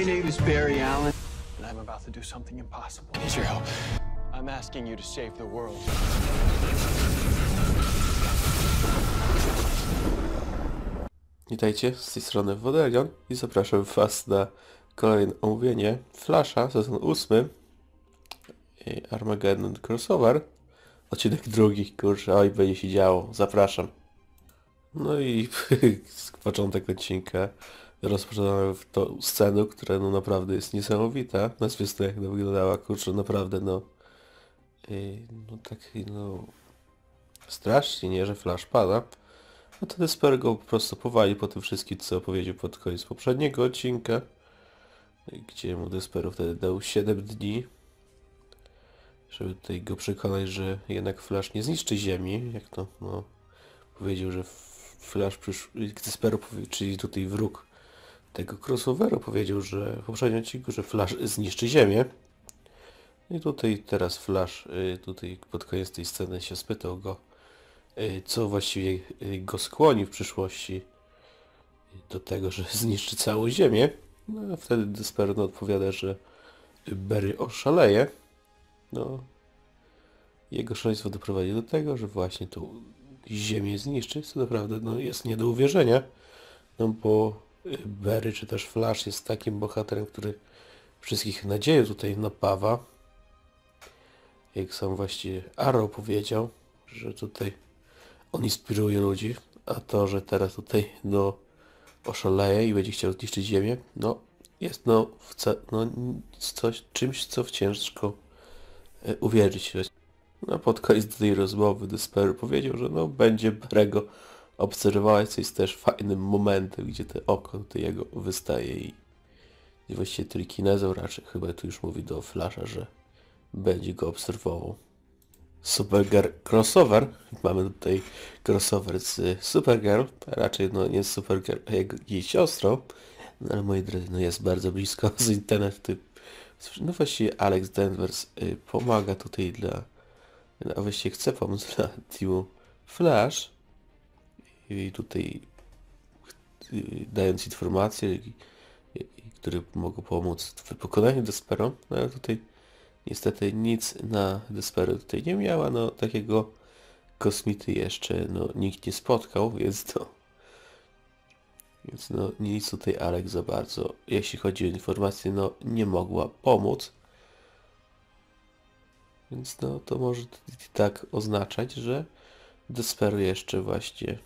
My name is Barry Allen, and I'm about to do something impossible. I need your help. I'm asking you to save the world. Witajcie, z tej strony Wodelion i zapraszam was na kolejne omówienie Flasha, sezon 8 i Armageddon Crossover, odcinek drugi, kurczę, oj będzie się działo, zapraszam. No i początek odcinka rozpoczynamy w tą scenę, która no naprawdę jest niesamowita, na zwiastunach jak to wyglądała, kurczę, naprawdę no, no tak no strasznie, nie, że Flash pada. No to Desper go po prostu powali po tym wszystkim, co opowiedział pod koniec poprzedniego odcinka, gdzie mu Desperu wtedy dał 7 dni, żeby tutaj go przekonać, że jednak Flash nie zniszczy Ziemi, jak to no, powiedział, że Flash Desperu, czyli tutaj wróg tego crossoveru, powiedział, że w poprzednim odcinku, że Flash zniszczy Ziemię. I tutaj teraz Flash tutaj pod koniec tej sceny się spytał go, co właściwie go skłoni w przyszłości do tego, że zniszczy całą Ziemię. No a wtedy Desperno odpowiada, że Barry oszaleje. No, jego szaleństwo doprowadzi do tego, że właśnie tą Ziemię zniszczy, co naprawdę no, jest nie do uwierzenia. No bo Barry czy też Flash jest takim bohaterem, który wszystkich nadzieję tutaj napawa. Jak sam właściwie Arrow powiedział, że tutaj on inspiruje ludzi, a to, że teraz tutaj no oszaleje i będzie chciał zniszczyć Ziemię, no jest no, czymś, co ciężko uwierzyć. No pod koniec tej rozmowy Desperu powiedział, że no będzie Barry'ego obserwować, co jest też fajnym momentem, gdzie te oko tutaj jego wystaje i właściwie Trikinezą raczej chyba tu już mówi do Flasha, że będzie go obserwował. Supergirl crossover. Mamy tutaj crossover z Supergirl, raczej no nie z Supergirl, a jej siostrą. No ale moi drodzy, no jest bardzo blisko z internetu. No właściwie Alex Danvers pomaga tutaj dla... A właściwie chce pomóc dla teamu Flash. I tutaj dając informacje, które mogą pomóc w pokonaniu Despero. No ale tutaj niestety nic na Desperu tutaj nie miała, no takiego kosmity jeszcze no nikt nie spotkał, więc no nic tutaj Alex za bardzo, jeśli chodzi o informacje, no nie mogła pomóc. Więc no to może tak oznaczać, że Desperu jeszcze właśnie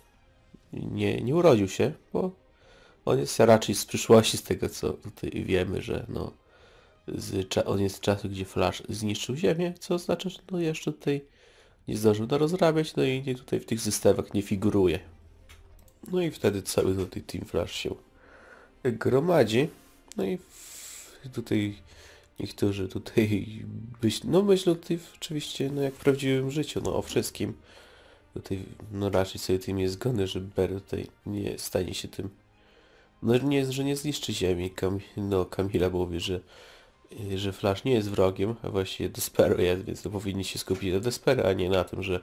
nie urodził się, bo on jest raczej z przyszłości, z tego co tutaj wiemy, że no on jest z czasu, gdzie Flash zniszczył Ziemię, co oznacza, że no jeszcze tutaj nie zdążył to rozrabiać, no i tutaj w tych zestawach nie figuruje. No i wtedy cały tutaj Team Flash się gromadzi. No i tutaj niektórzy tutaj no myślą tutaj oczywiście no jak w prawdziwym życiu, no o wszystkim. Tutaj no raczej sobie tym jest zgodny, że Barry tutaj nie stanie się tym. No nie, że nie zniszczy Ziemi. Kamila mówi, że Flash nie jest wrogiem, a właściwie Despero jest, więc to powinni się skupić na Despero, a nie na tym, że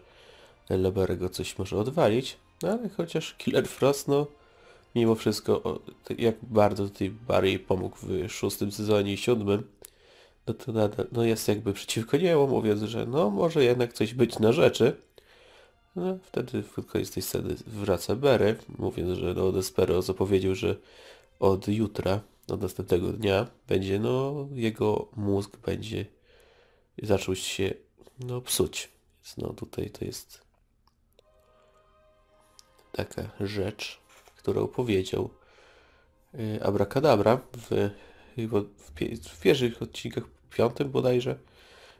Barry'ego coś może odwalić. No ale chociaż Killer Frost, no mimo wszystko, jak bardzo tutaj Barry pomógł w 6. sezonie i 7, no to nadal no jest jakby przeciwko niemu, mówiąc, że no może jednak coś być na rzeczy. No, wtedy w koniec tej sceny wraca Barry, mówiąc, że no Despero zapowiedział, że od jutra, od następnego dnia będzie, no jego mózg będzie zaczął się no psuć. Więc no tutaj to jest taka rzecz, którą powiedział Abracadabra w pierwszych odcinkach, 5 bodajże,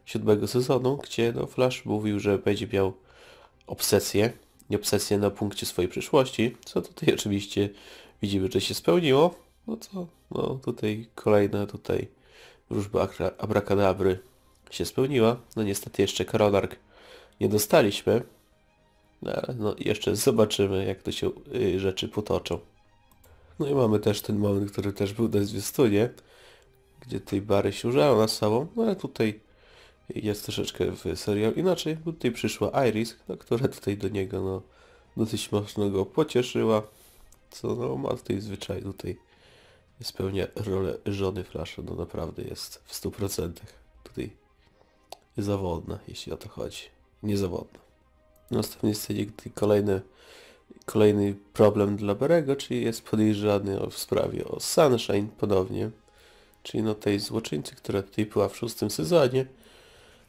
7 sezonu, gdzie no Flash mówił, że będzie miał obsesję na punkcie swojej przyszłości, co tutaj oczywiście widzimy, że się spełniło, no co, no tutaj kolejna tutaj wróżba Abracadabry się spełniła, no niestety jeszcze Karonark nie dostaliśmy, no, ale no jeszcze zobaczymy, jak to się rzeczy potoczą. No i mamy też ten moment, który też był na zwiastunie, gdzie tej Barry się użalał nad sobą, no ale tutaj jest troszeczkę w serialu inaczej, bo tutaj przyszła Iris, no, która tutaj do niego no dosyć mocno go pocieszyła, co no ma tutaj zwyczaj tutaj spełnia rolę żony Flasha, no naprawdę jest w 100% tutaj zawodna, jeśli o to chodzi. Niezawodna. W następnej scenie kolejny problem dla Barrego, czyli jest podejrzany w sprawie o Sunshine ponownie, czyli no tej złoczyńcy, która tutaj była w 6. sezonie,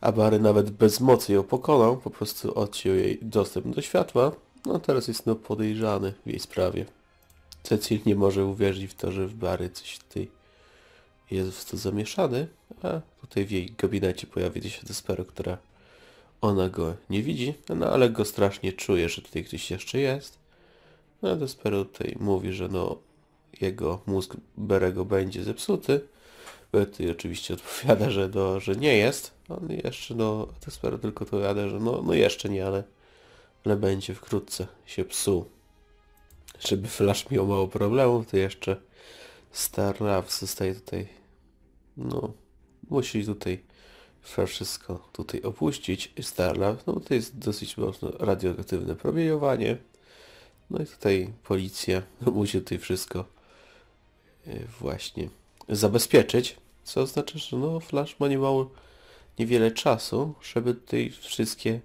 a Barry nawet bez mocy ją pokonał, po prostu odciął jej dostęp do światła, no teraz jest no podejrzany w jej sprawie. Cecil nie może uwierzyć w to, że w Barry coś tutaj jest w to zamieszany, a tutaj w jej gabinecie pojawia się Despero, która ona go nie widzi, no ale go strasznie czuje, że tutaj ktoś jeszcze jest. No Despero tutaj mówi, że no jego mózg Barrego będzie zepsuty. Betty oczywiście odpowiada, że no, że nie jest. On jeszcze no, Despero tylko odpowiada, że no jeszcze nie, ale będzie wkrótce się psuł. Żeby Flash miał mało problemów, to jeszcze Starlav zostaje tutaj, no musi tutaj wszystko tutaj opuścić. Starlav, no to jest dosyć mocno radioaktywne promieniowanie. No i tutaj policja musi tutaj wszystko właśnie zabezpieczyć, co oznacza, że no Flash ma niewiele czasu, żeby tutaj wszystkie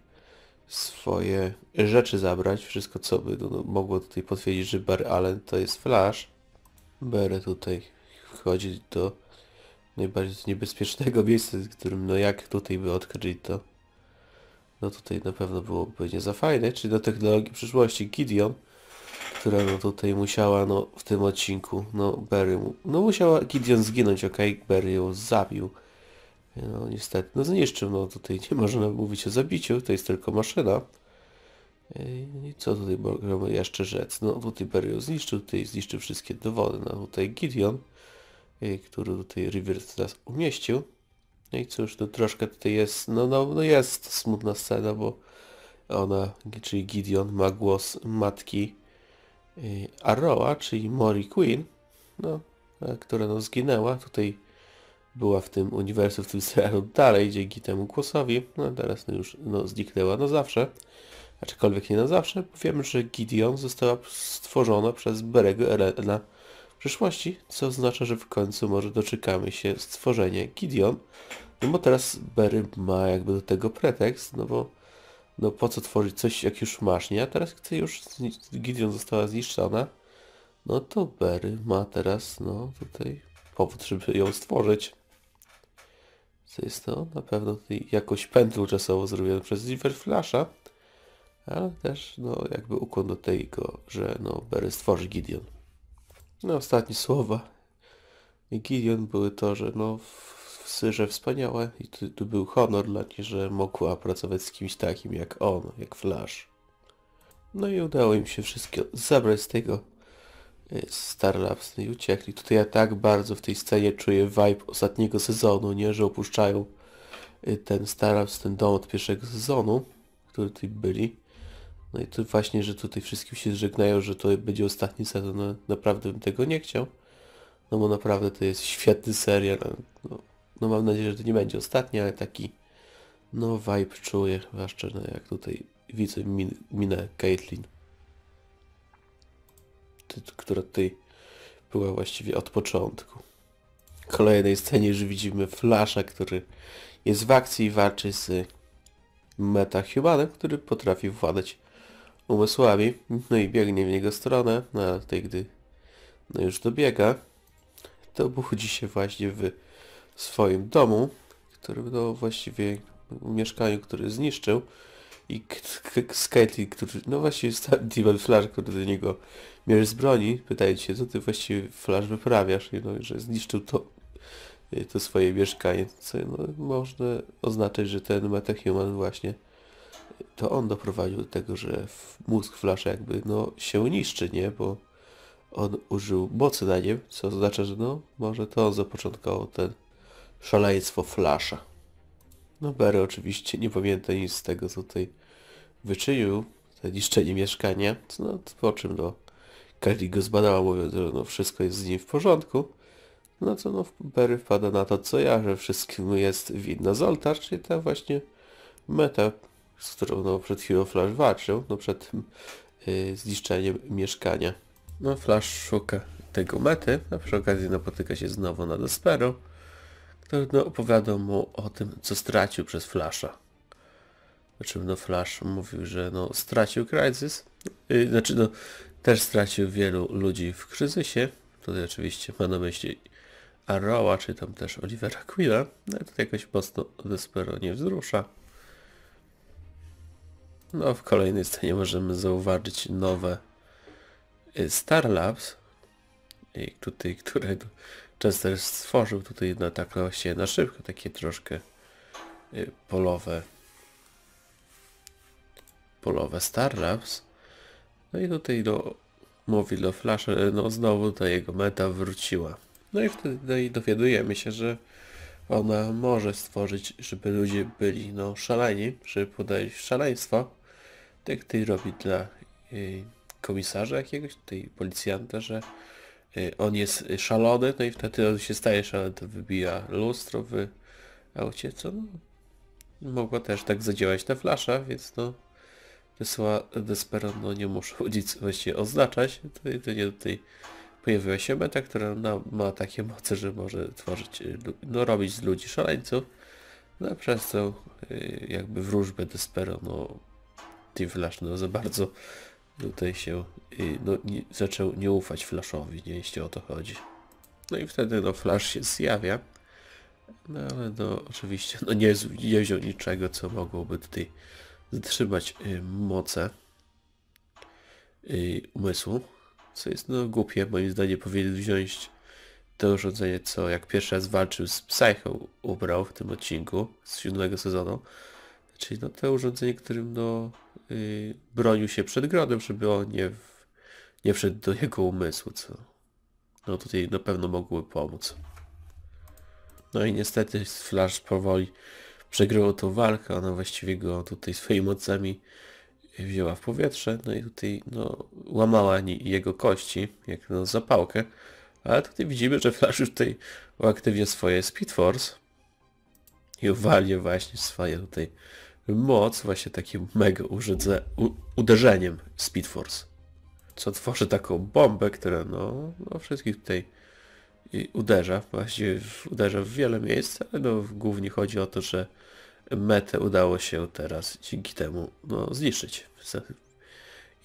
swoje rzeczy zabrać, wszystko co by mogło tutaj potwierdzić, że Barry Allen to jest Flash. Barry tutaj wchodzi do najbardziej niebezpiecznego miejsca, w którym no jak tutaj by odkryć to, no tutaj na pewno byłoby nie za fajne, czyli do technologii przyszłości Gideon, która no tutaj musiała no w tym odcinku, no Barry, no musiała Gideon zginąć, okej, Barry ją zabił. No niestety, no zniszczył, no tutaj nie można mówić o zabiciu, to jest tylko maszyna. I co tutaj możemy jeszcze rzec? No tutaj Barry ją zniszczył, tutaj zniszczył wszystkie dowody. No tutaj Gideon, który tutaj Rivers nas umieścił. No i cóż, no troszkę tutaj jest, no jest smutna scena, bo ona, czyli Gideon ma głos matki Arrowa, czyli Mori Queen, no, która no zginęła tutaj. Była w tym uniwersum, w tym serialu dalej, dzięki temu głosowi. No teraz no już no, zniknęła na zawsze. Aczkolwiek nie na zawsze, bo wiemy, że Gideon została stworzona przez Barry'ego Allena w przyszłości, co oznacza, że w końcu może doczekamy się stworzenia Gideon. No bo teraz Barry ma jakby do tego pretekst, no bo no po co tworzyć coś, jak już masz, nie? A teraz, gdy już Gideon została zniszczona, no to Barry ma teraz, no tutaj powód, żeby ją stworzyć. Co jest to? Na pewno tutaj jakoś pętlą czasową zrobioną przez River Flasha, ale też no jakby ukłon do tego, że no Barry stworzy Gideon. No ostatnie słowa Gideon były to, że no że wspaniałe i tu był honor dla niej, że mogła pracować z kimś takim jak on, jak Flash. No i udało im się wszystko zabrać z tego Starlabs i uciekli. Tutaj ja tak bardzo w tej scenie czuję vibe ostatniego sezonu, nie? Że opuszczają ten Starlabs, ten dom od pierwszego sezonu, który tutaj byli. No i to właśnie, że tutaj wszystkim się żegnają, że to będzie ostatni sezon. No, naprawdę bym tego nie chciał. No bo naprawdę to jest świetny serial. No mam nadzieję, że to nie będzie ostatni, ale taki no vibe czuję, zwłaszcza no, jak tutaj widzę minę Caitlyn, która tutaj była właściwie od początku. W kolejnej scenie już widzimy Flasha, który jest w akcji i walczy z metahumanem, który potrafi władać umysłami. No i biegnie w niego stronę, a tutaj gdy no już dobiega, to budzi się właśnie w swoim domu, który no właściwie w mieszkaniu, który zniszczył, i Caitlyn, który no właśnie Demon Flash, który do niego mierzy z broni, pytają się, co ty właściwie Flash wyprawiasz, no, że zniszczył to swoje mieszkanie, co no, można oznaczać, że ten metahuman właśnie to on doprowadził do tego, że mózg Flasha jakby no się niszczy, nie, bo on użył mocy na nim, co oznacza, że no może to on zapoczątkował ten szaleństwo Flasha. No Barry oczywiście nie pamięta nic z tego, co tutaj wyczynił, to niszczenie mieszkania, no po czym no Caitlyn go zbadała, mówiąc, że no wszystko jest z nim w porządku, no co no Barry wpada na to, co ja, że wszystkim jest winna Zoltar, czyli ta właśnie meta, z którą no przed chwilą Flash walczył, no przed tym zniszczeniem mieszkania. No Flash szuka tego mety, a przy okazji napotyka się znowu na Despero, który opowiadał mu o tym, co stracił przez Flasha. O czym Flash mówił, że stracił kryzys, znaczy też stracił wielu ludzi w kryzysie. Tutaj oczywiście ma na myśli Arrowa, czy tam też Olivera Quilla, no i tutaj jakoś mocno Despero nie wzrusza. No w kolejnej scenie możemy zauważyć nowe Starlabs, które Chester stworzył tutaj tak właśnie na szybko, takie troszkę polowe Starlabs. No i tutaj mówi do Flasha, znowu ta jego meta wróciła. No i wtedy dowiadujemy się, że ona może stworzyć, żeby ludzie byli szaleni, żeby podali szaleństwo, tak jak tutaj robi dla komisarza jakiegoś, tutaj policjanta, że on jest szalony, no i wtedy on się staje szalony, to wybija lustro w aucie, co mogło też tak zadziałać na Flasha, więc Despero nie muszą nic właściwie oznaczać, tutaj pojawiła się meta, która ma takie moce, że może tworzyć, robić z ludzi szaleńców, przez to jakby wróżbę Despero, Team Flash za bardzo tutaj się zaczął nie ufać Flashowi, jeśli o to chodzi. No i wtedy Flash się zjawia, ale oczywiście nie wziął niczego, co mogłoby tutaj zatrzymać moce umysłu, co jest głupie, moim zdaniem powinien wziąć to urządzenie, co jak pierwszy raz walczył z Psycho, ubrał w tym odcinku z 7 sezonu, czyli to urządzenie, którym bronił się przed Groddem, żeby on nie wszedł do jego umysłu, co tutaj na pewno mogłoby pomóc. No i niestety Flash powoli przegrywał tą walkę, ona właściwie go tutaj swoimi mocami wzięła w powietrze, no i tutaj łamała jego kości, jak zapałkę, ale tutaj widzimy, że Flash już tutaj uaktywnia swoje Speed Force i uwalnia właśnie swoje tutaj moc, właśnie takim mega uderzeniem Speed Force, co tworzy taką bombę, która wszystkich tutaj uderza, właściwie uderza w wiele miejsc, ale głównie chodzi o to, że metę udało się teraz dzięki temu zniszczyć.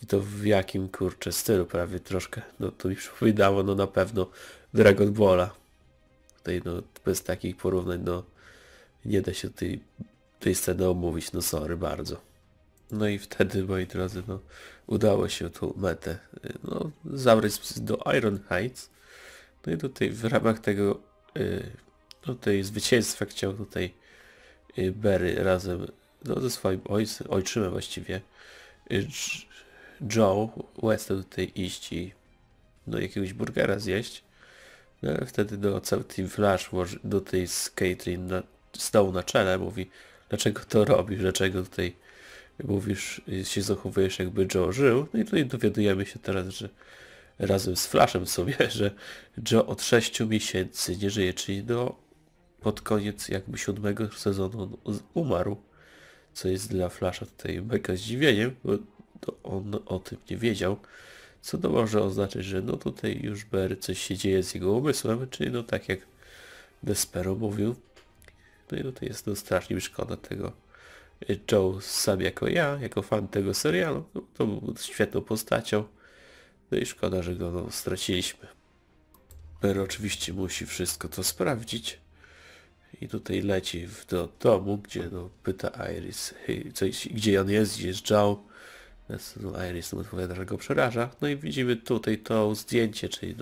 I to w jakim kurczę stylu prawie troszkę, to mi przypominało na pewno Dragon Balla. Tutaj bez takich porównań nie da się tej sceny omówić, sorry bardzo. No i wtedy, moi drodzy, udało się tą metę zabrać do Iron Heights. No i tutaj w ramach tego tutaj zwycięstwa chciał tutaj Barry razem ze swoim ojczymem właściwie Joe Westem tutaj iść i jakiegoś burgera zjeść. No ale wtedy cały Team Flash do tej Caitlyn stał na czele, mówi dlaczego to robisz, dlaczego tutaj mówisz, się zachowujesz jakby Joe żył. No i tutaj dowiadujemy się teraz, że razem z Flashem sobie, że Joe od 6 miesięcy nie żyje, czyli pod koniec jakby 7 sezonu umarł, co jest dla Flasha tutaj mega zdziwieniem, bo on o tym nie wiedział, co może oznaczać, że tutaj już Barry coś się dzieje z jego umysłem, czyli tak jak Despero mówił. No i tutaj jest strasznie mi szkoda tego Joe sam jako fan tego serialu, to był świetną postacią. No i szkoda, że go straciliśmy. Barry oczywiście musi wszystko to sprawdzić. I tutaj leci do domu, gdzie pyta Iris, gdzie on jest, gdzie jest Joe. Iris odpowiada, że go przeraża. No i widzimy tutaj to zdjęcie, czyli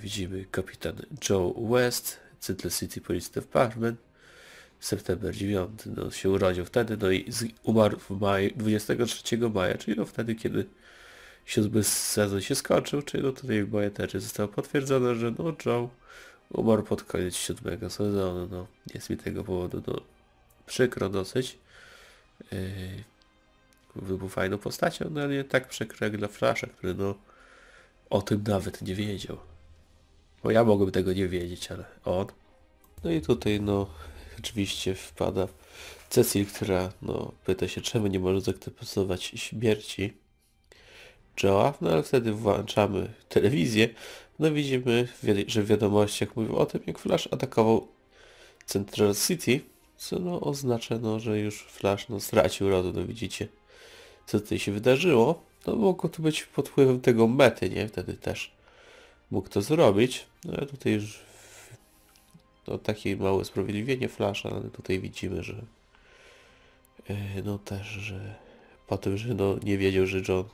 widzimy kapitan Joe West, Central City Police Department. September 9 się urodził wtedy, i umarł 23 maja, czyli wtedy, kiedy 7 sezon się skończył, czyli tutaj w mojej teorii zostało potwierdzone, że Joe umarł pod koniec 7 sezonu. Jest mi tego powodu przykro dosyć. Był fajną postacią, ale nie tak przykro jak dla Flasha, który o tym nawet nie wiedział. Bo ja mogłem tego nie wiedzieć, ale on. No i tutaj oczywiście wpada Cecil, która pyta się, czemu nie może zaktypizować śmierci. działa, no ale wtedy włączamy telewizję, no widzimy, że w wiadomościach mówią o tym, jak Flash atakował Central City, co no oznacza, no, że już Flash no, stracił RODO, no widzicie, co tutaj się wydarzyło. No mogło to być pod wpływem tego mety, nie? Wtedy też mógł to zrobić. No ja tutaj już no, takie małe usprawiedliwienie Flasha, ale tutaj widzimy, że no też, że po tym, że no, nie wiedział, że John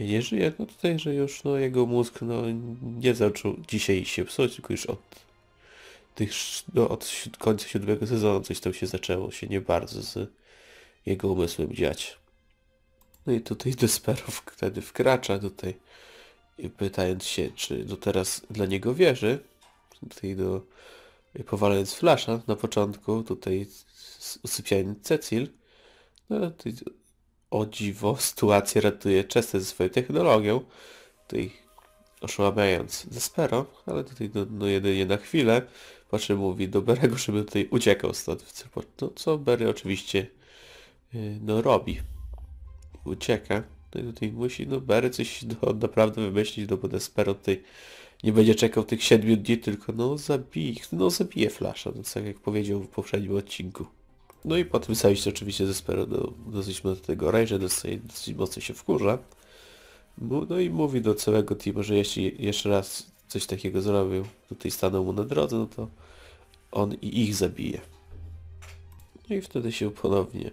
nie żyje, no tutaj, że już no, jego mózg no, nie zaczął dzisiaj się psuć, tylko już od końca 7. sezonu coś tam się zaczęło się nie bardzo z jego umysłem dziać. No i tutaj Desperów wtedy wkracza tutaj, pytając się, czy do teraz dla niego wierzy. Tutaj do, powalając Flasha na początku, tutaj usypiając Cecil. No, tutaj, o dziwo, sytuację ratuje Chester ze swoją technologią, tutaj oszłamiając Despero, ale tutaj no jedynie na chwilę, po czym mówi do Barry'ego, żeby tutaj uciekał stąd, no, co Barry oczywiście no, robi. Ucieka. No i tutaj musi no Barry coś no, naprawdę wymyślić, no bo Despero tutaj nie będzie czekał tych 7 dni, tylko no zabije Flasha, no, tak jak powiedział w poprzednim odcinku. No i po tym zajściu oczywiście Despero no, dosyć mocno do tego rejże, dosyć mocno się wkurza. No i mówi do całego teamu, że jeśli jeszcze raz coś takiego zrobił, tutaj stanął mu na drodze, no to on i ich zabije. No i wtedy się ponownie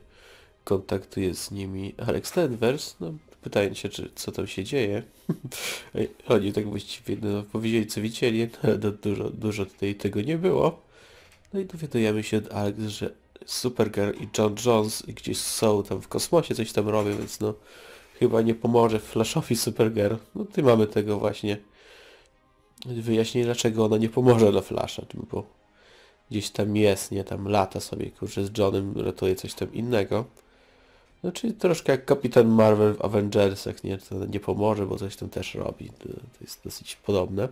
kontaktuje z nimi Alex Danvers, no pytając się, co tam się dzieje. Oni tak właściwie no, powiedzieli, co widzieli, no, ale dużo tutaj tego nie było. No i dowiadujemy się od Alex, że Supergirl i John Jones gdzieś są tam w kosmosie, coś tam robią, więc no chyba nie pomoże Flashowi Supergirl. No tutaj mamy tego właśnie wyjaśnienie, dlaczego ona nie pomoże dla Flasha, bo gdzieś tam jest, nie, tam lata sobie, kurczę, z Johnem ratuje coś tam innego. No czyli troszkę jak Kapitan Marvel w Avengersach, nie, to nie pomoże, bo coś tam też robi, to jest dosyć podobne.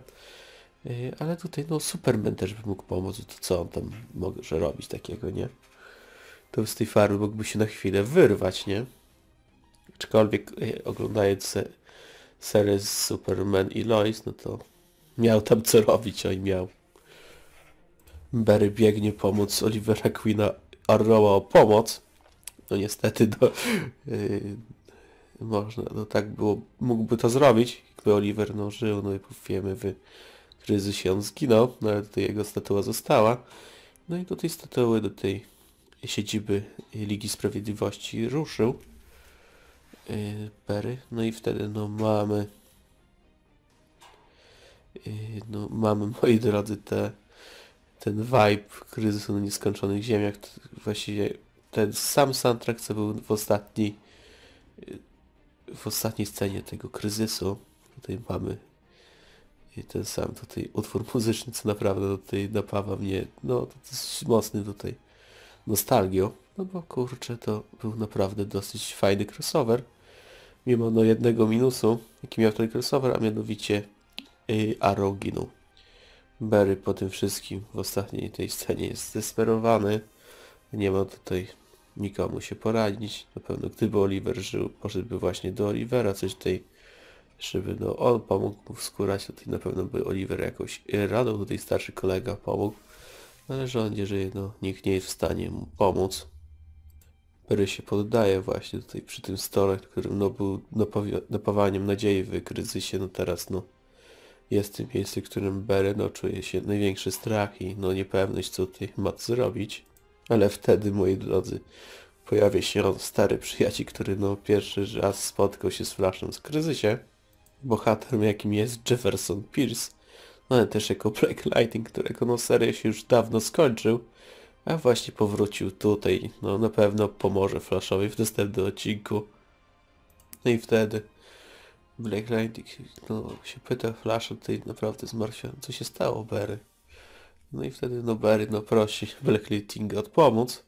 Ale tutaj no Superman też by mógł pomóc, to co on tam może robić takiego, nie? To z tej farmy mógłby się na chwilę wyrwać, nie? Aczkolwiek oglądając serię Superman i Lois, no to miał tam co robić, oj miał. Barry biegnie pomóc Olivera Queena Arrowa o pomoc. No niestety no, można, no tak było, mógłby to zrobić, jakby Oliver no, żył, no i wiemy, w kryzysie on zginął, no ale tutaj jego statua została. No i do tej statuły, do tej siedziby Ligi Sprawiedliwości ruszył Barry. No i wtedy no mamy, moi drodzy, ten vibe kryzysu na nieskończonych ziemiach, właściwie ten sam soundtrack, co był w ostatniej scenie tego kryzysu. Tutaj mamy ten sam tutaj utwór muzyczny, co naprawdę tutaj napawa mnie, no dosyć mocny tutaj nostalgią, no bo kurczę, to był naprawdę dosyć fajny crossover, mimo no jednego minusu, jaki miał ten crossover, a mianowicie Arrow ginął. Barry po tym wszystkim w ostatniej tej scenie jest zdesperowany. Nie ma tutaj nikomu się poradzić. Na pewno gdyby Oliver żył, poszedłby właśnie do Olivera, coś tutaj, żeby no on pomógł mu wskórać, tutaj na pewno by Oliver jakąś radą, tutaj starszy kolega pomógł. Ale że on nie żyje, no nikt nie jest w stanie mu pomóc. Barry się poddaje właśnie tutaj przy tym stole, którym no był napawaniem nadziei w kryzysie, no teraz no jest tym miejscu, w którym Barry no, czuje się największy strach i no, niepewność, co tutaj ma zrobić. Ale wtedy, moi drodzy, pojawia się on, stary przyjaciel, który no, pierwszy raz spotkał się z Flashem w kryzysie. Bohaterem, jakim jest Jefferson Pierce, no, ale też jako Black Lightning, którego no, seria się już dawno skończył, a właśnie powrócił tutaj. No, na pewno pomoże Flashowi w następnym odcinku. No i wtedy Black Lightning no, się pyta Flasha tutaj naprawdę zmartwiony, co się stało, Barry. No i wtedy no, Barry no, prosi Black Lightninga o pomoc.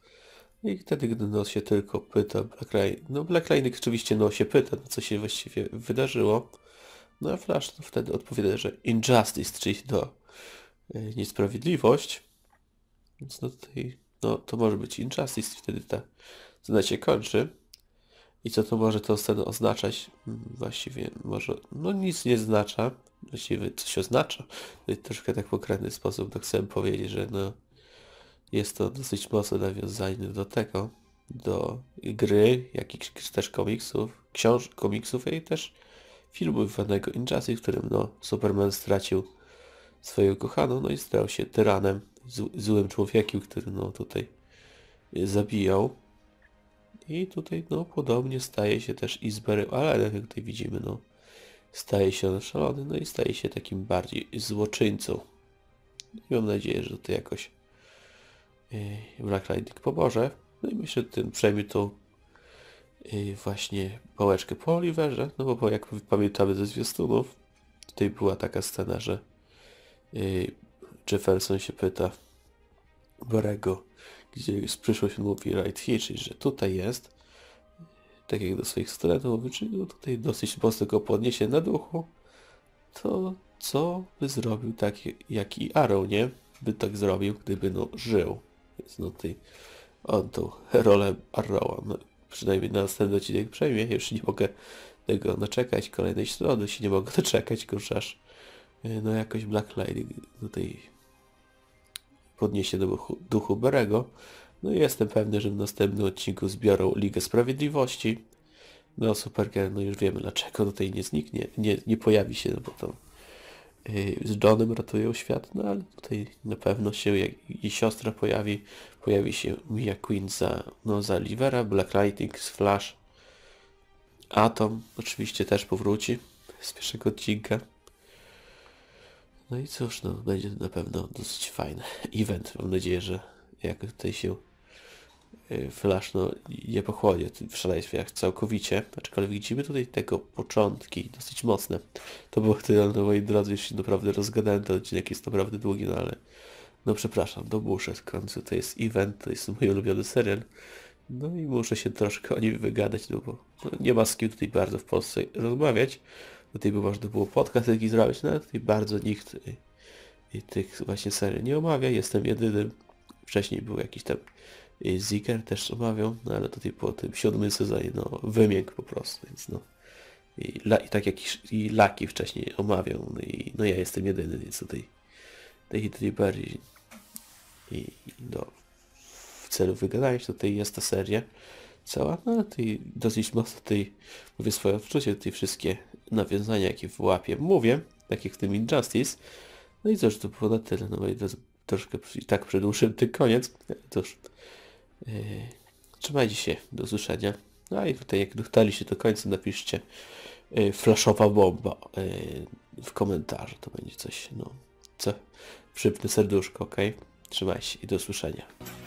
I wtedy, gdy no, się tylko pyta Black Lightning, no Black Lightning oczywiście no, się pyta, no, co się właściwie wydarzyło. No a Flash no, wtedy odpowiada, że injustice, czyli no, niesprawiedliwość. Więc no, tutaj, no to może być injustice, wtedy ta scena się kończy. I co to może to oznaczać? Właściwie może... No nic nie oznacza. Właściwie coś oznacza. No i troszkę tak w konkretny sposób, no chcę powiedzieć, że no... Jest to dosyć mocne nawiązanie do tego, do gry, jakichś też komiksów, książek, komiksów i też filmu Wanego Injustice, w którym no, Superman stracił swoją kochaną, no i stał się tyranem, złym człowiekiem, który no tutaj zabijał. I tutaj no podobnie staje się też Barry Allenem, jak tutaj widzimy, no staje się on szalony, no i staje się takim bardziej złoczyńcą. I mam nadzieję, że to jakoś Black Lightning pomoże. No i myślę, że tym przejmie tą właśnie pałeczkę po Oliverze, no bo jak pamiętamy ze zwiastunów, tutaj była taka scena, że Jefferson się pyta Barrego, gdzie z przyszłości mówi right here, czyli że tutaj jest, tak jak do swoich studentów mówi, czyli no tutaj dosyć mocno go podniesie na duchu, to co by zrobił tak jak i Arrow, nie? By tak zrobił, gdyby no żył. Więc no tutaj on tą rolę Arrowa, no, przynajmniej na następny odcinek przejmie, już nie mogę tego doczekać, kolejnej strony się nie mogę doczekać, kurczę, aż no jakoś Black Lightning tutaj podniesie do duchu Barrego. No i jestem pewny, że w następnym odcinku zbiorą Ligę Sprawiedliwości. No Supergirl, no już wiemy dlaczego tutaj nie zniknie, nie pojawi się, no bo to z Johnem ratują świat, no ale tutaj na pewno się, jak jej siostra pojawi się Mia Queen za Olivera, Black Lightning, Flash, Atom oczywiście też powróci z pierwszego odcinka. No i cóż, no będzie to na pewno dosyć fajny event. Mam nadzieję, że jak tutaj się Flash no, nie pochłonie w szaleństwach całkowicie, aczkolwiek widzimy tutaj tego początki dosyć mocne. To było tyle, no moi drodzy, już się naprawdę rozgadałem, ten odcinek jest naprawdę długi, no ale no przepraszam, no muszę w końcu, to jest event, to jest mój ulubiony serial, no i muszę się troszkę o nim wygadać, no bo no, nie ma z kim tutaj bardzo w Polsce rozmawiać, tutaj by można było podcast taki zrobić, no ale tutaj bardzo nikt tych właśnie serial nie omawia, jestem jedynym, wcześniej był jakiś tam Ziegler też omawiał, no ale tutaj po tym 7. sezonie no wymiękł po prostu, więc no i tak jak i Lucky wcześniej omawiał, no i no ja jestem jedyny, więc tutaj bardziej no, w celu wygadania się tutaj jest ta seria cała, no ale tutaj dosyć mocno tutaj mówię swoje odczucie, tutaj wszystkie nawiązania jakie w łapie mówię, tak jak w tym Injustice, no i cóż, to było na tyle, no bo troszkę i tak przedłużyłem ten koniec, cóż, trzymajcie się, do usłyszenia. No i tutaj jak dotarliście do końca, napiszcie flashowa bomba w komentarzu, to będzie coś, no co, przypnę serduszko, ok? Trzymajcie się i do usłyszenia.